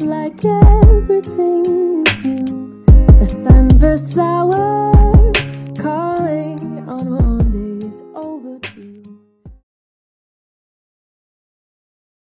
Like everything is new.